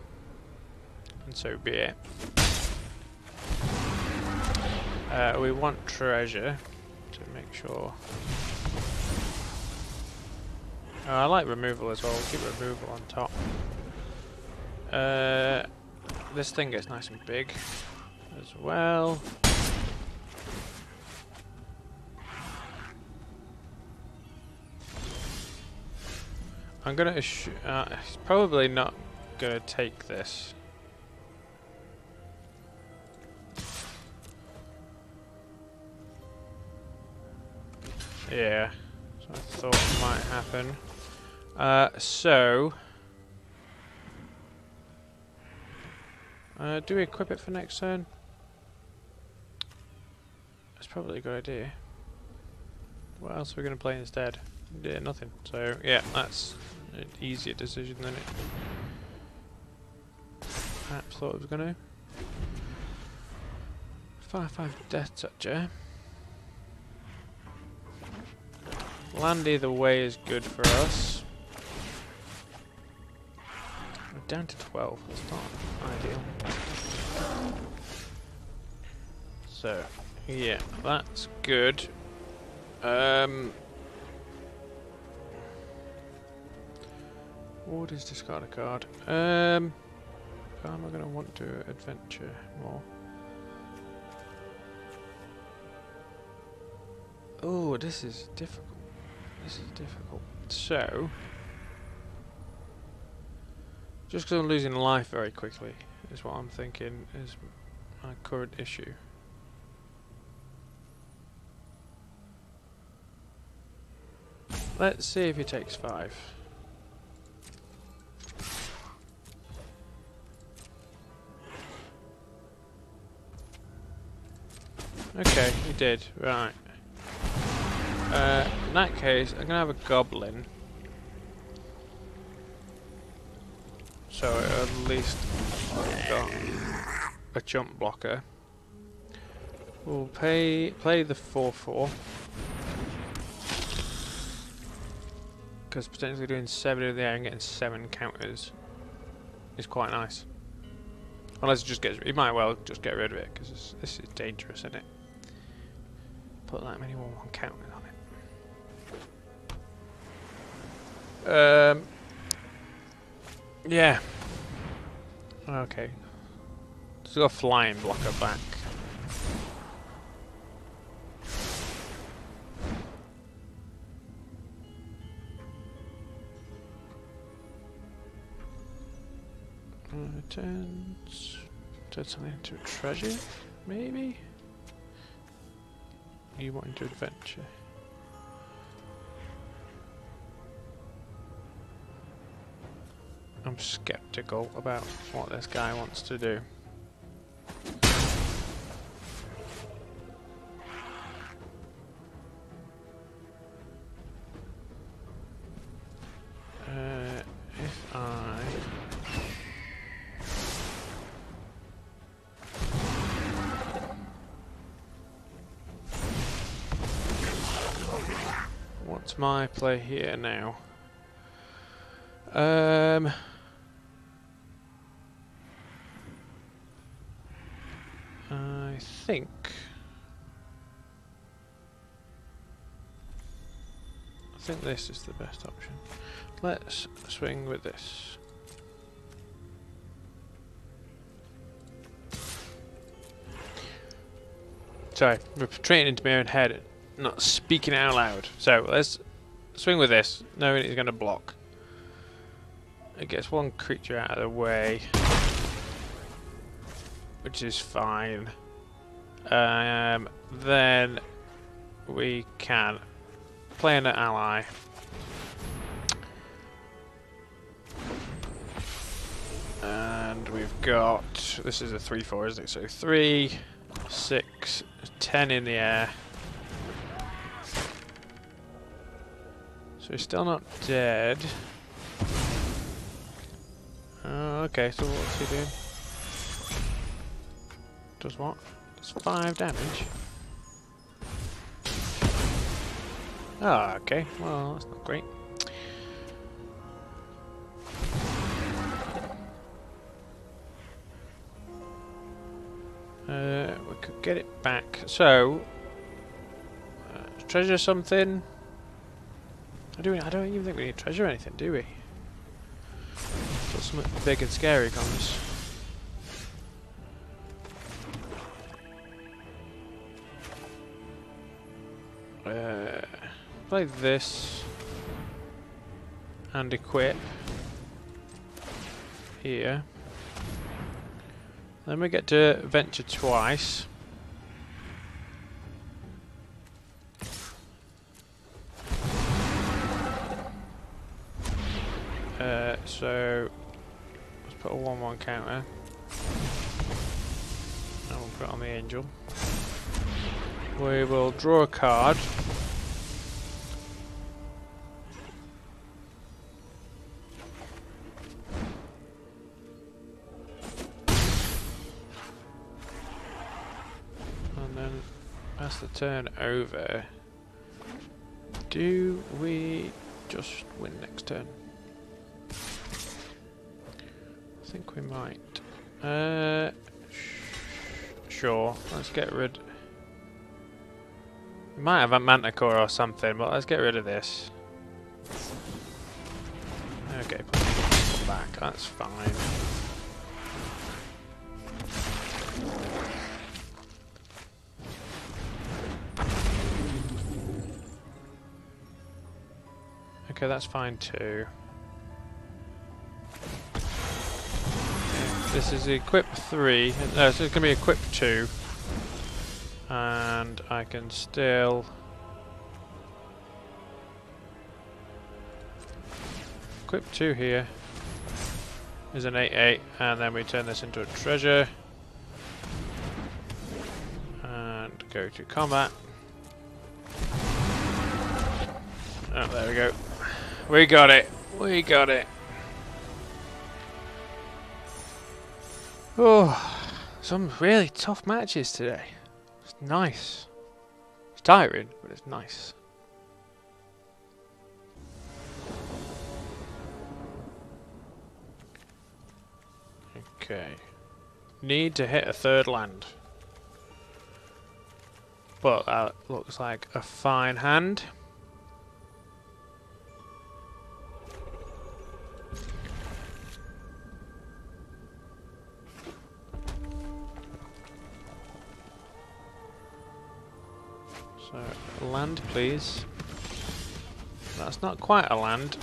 and so be it. We want treasure to make sure. I like removal as well, we'll keep removal on top. This thing gets nice and big as well. I'm gonna it's probably not gonna take this. Yeah, so I thought might happen. Do we equip it for next turn? That's probably a good idea. What else are we going to play instead? Yeah, nothing. So, yeah, that's an easier decision than it. Perhaps thought it was going to. 5/5 Death Toucher. Land either way is good for us. Down to 12, that's not ideal. So, yeah, that's good. What is discard a card? time I'm going to want to adventure more. Oh, this is difficult. This is difficult. So, just because I'm losing life very quickly is what I'm thinking is my current issue. Let's see if he takes 5. Okay, he did. Right. In that case, I'm going to have a goblin. So at least I've got a jump blocker. We'll play the 4-4. Because potentially doing 7 in the air and getting 7 counters is quite nice. Unless it just gets, you might well just get rid of it because this is dangerous, isn't it? Put that many more counters on it. Yeah. Okay. Let's go flying blocker back. Turn something into a treasure, maybe? You want into adventure. I'm skeptical about what this guy wants to do. My play here now. I think this is the best option. Let's swing with this. Sorry, retreating into my own head, not speaking out loud. So let's swing with this, knowing it's going to block. It gets one creature out of the way, which is fine. Then we can play an ally. And we've got, this is a 3-4, isn't it? So 3, 6, 10 in the air. So he's still not dead. Okay, so what's he doing? Does what? Does 5 damage. Ah, okay. Well, that's not great. We could get it back. So, treasure something. I don't even think we need treasure or anything, do we? Till something big and scary comes. Play this and equip here. Then we get to venture twice. So let's put a 1-1 counter, and we'll put it on the angel. We will draw a card. And then pass the turn over. Do we just win next turn? I think we might. Sure. Let's get rid. We might have a manticore or something, but let's get rid of this. Okay, put it back. That's fine. Okay, that's fine too. This is equip 3, no, so it's going to be equip 2, and I can still equip 2 here. Is an 8/8, and then we turn this into a treasure and go to combat. Oh, there we go. We got it. We got it. Oh, some really tough matches today. It's nice. It's tiring, but it's nice. Okay. Need to hit a third land. But that looks like a fine hand. Land, please. That's not quite a land.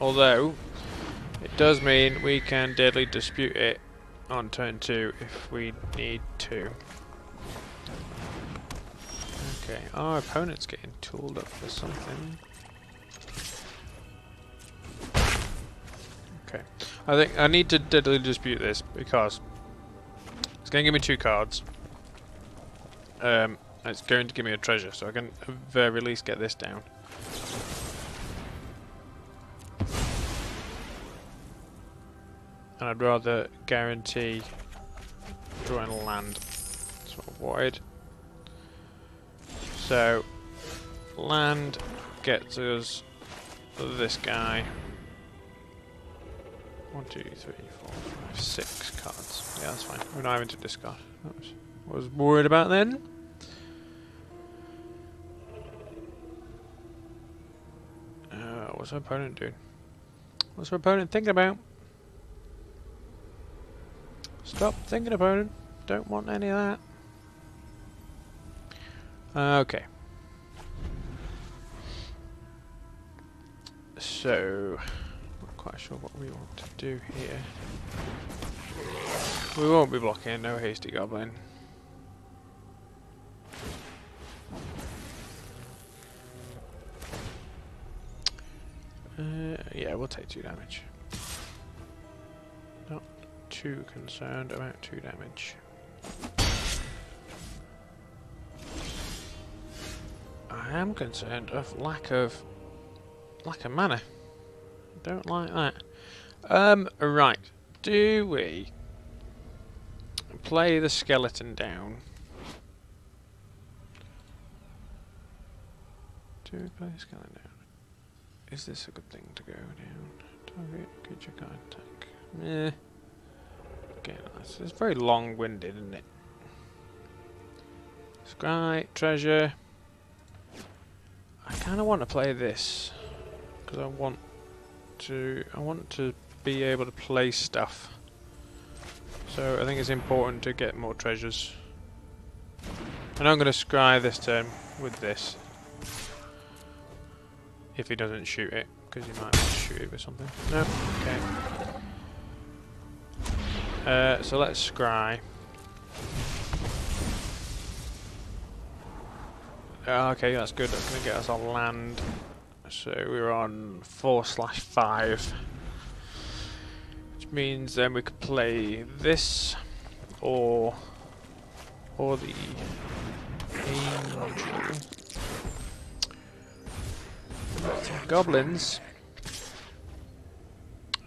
Although, it does mean we can deadly dispute it on turn 2 if we need to. Okay, our opponent's getting tooled up for something. Okay, I think I need to deadly dispute this because it's going to give me 2 cards. It's going to give me a treasure, so I can at the very least get this down. And I'd rather guarantee drawing a land. That's what I wanted. So, land gets us this guy. 1, 2, 3, 4, 5, 6 cards. Yeah, that's fine. We're not having to discard. What was worried about then? What's her opponent doing? What's her opponent thinking about? Stop thinking, opponent. Don't want any of that. Okay. So, not quite sure what we want to do here. We won't be blocking, no hasty goblin. Yeah, we'll take 2 damage. Not too concerned about 2 damage. I am concerned of lack of mana. Don't like that. Right. Do we play the skeleton down? Do we play the skeleton down? Is this a good thing to go down? Target creature card attack. Meh. Okay, nice. It's very long-winded, isn't it? Scry, treasure. I kind of want to play this because I want to be able to play stuff. So I think it's important to get more treasures. And I'm going to scry this turn with this. If he doesn't shoot it, because you might want to shoot it with something. No, okay. So let's scry. Okay, that's good. That's gonna get us on land. So we're on 4/5, which means then we could play this or the angel. Goblins.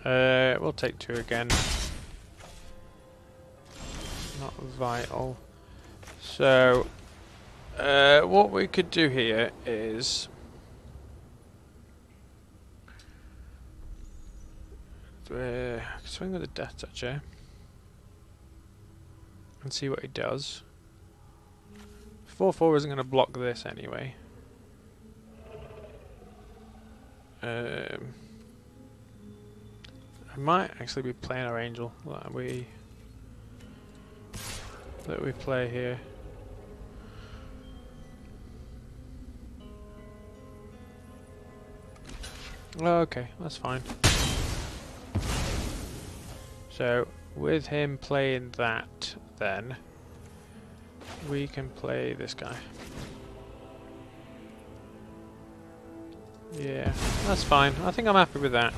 We'll take 2 again. Not vital. So, what we could do here is swing with the Death Toucher and see what he does. 4/4 isn't going to block this anyway. I might actually be playing our angel that we play here. Okay, that's fine. So, with him playing that, then, we can play this guy. Yeah, that's fine. I think I'm happy with that.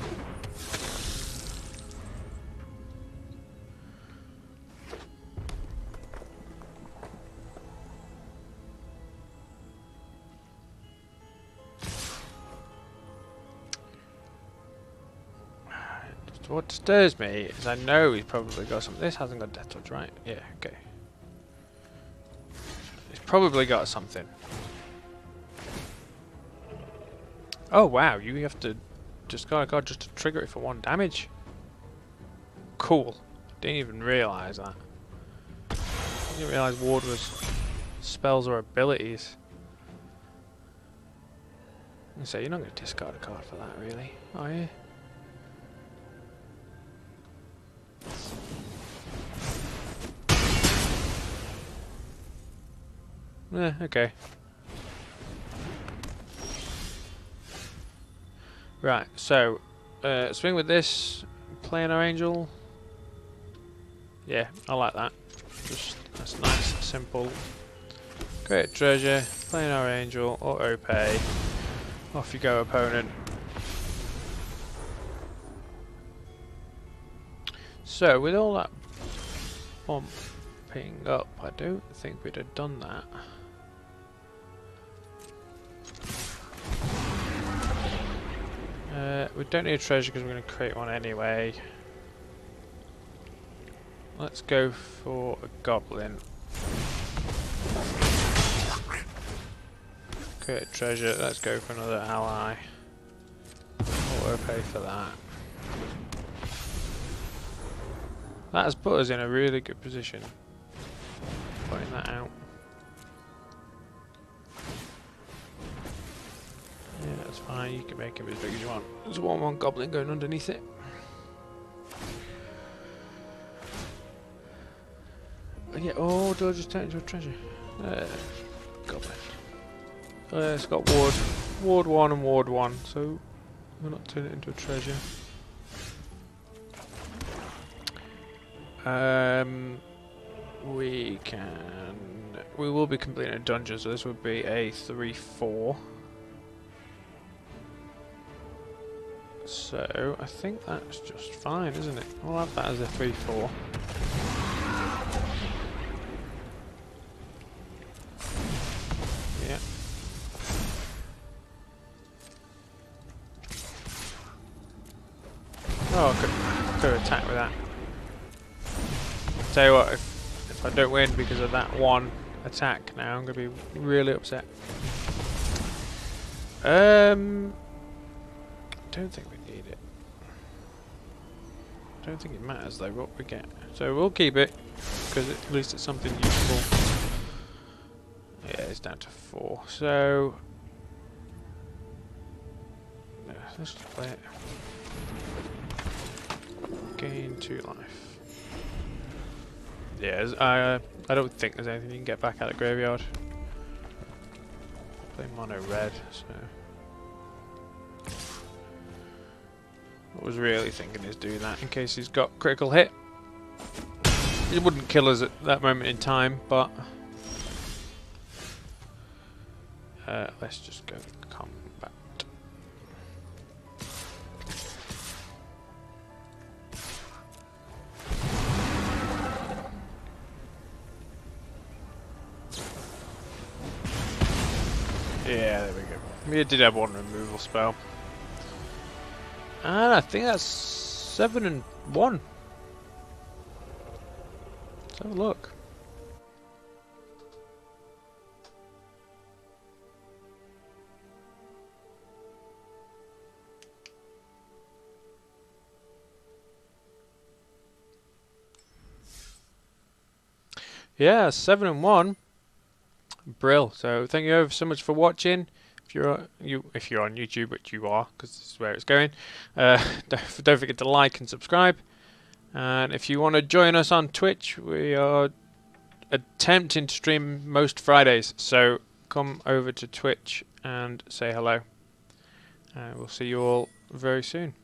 What disturbs me is I know he's probably got something. This hasn't got death touch, right? Yeah, okay. He's probably got something. Oh wow, you have to discard a card just to trigger it for 1 damage. Cool. Didn't even realise that. Didn't realise ward was spells or abilities. So you're not going to discard a card for that, really, are you? Eh, okay. Right, so, swing with this, playing our angel. Yeah, I like that. Just, that's nice, simple. Great treasure, playing our angel, auto pay. Off you go, opponent. So, with all that bumping up, I don't think we'd have done that. We don't need a treasure because we're going to create one anyway. Let's go for a goblin. Create a treasure, let's go for another ally. Auto pay for that. That has put us in a really good position. Pointing that out. Yeah, that's fine, you can make him as big as you want. There's 1/1 goblin going underneath it. Yeah, oh, do I just turn it into a treasure? Goblin. It's got ward. Ward 1 and ward 1, so we're not turning it into a treasure. We will be completing a dungeon, so this would be a 3-4. So, I think that's just fine, isn't it? We'll have that as a 3-4. Yeah. Oh, I could attack with that. Tell you what, if I don't win because of that 1 attack now, I'm going to be really upset. I don't think we need it. I don't think it matters though what we get. So we'll keep it, because at least it's something useful. Yeah, it's down to 4. So... yeah, let's just play it. Gain 2 life. Yeah, I don't think there's anything you can get back out of the graveyard. Play mono red, so... what I was really thinking is do that in case he's got critical hit. It wouldn't kill us at that moment in time, but... let's just go combat. Yeah, there we go. We did have 1 removal spell. And I think that's 7 and 1. Let's have a look. Yeah, 7 and 1. Brill. So thank you so much for watching. If you're on YouTube, which you are, because this is where it's going, don't forget to like and subscribe. And if you want to join us on Twitch, we are attempting to stream most Fridays. So come over to Twitch and say hello. We'll see you all very soon.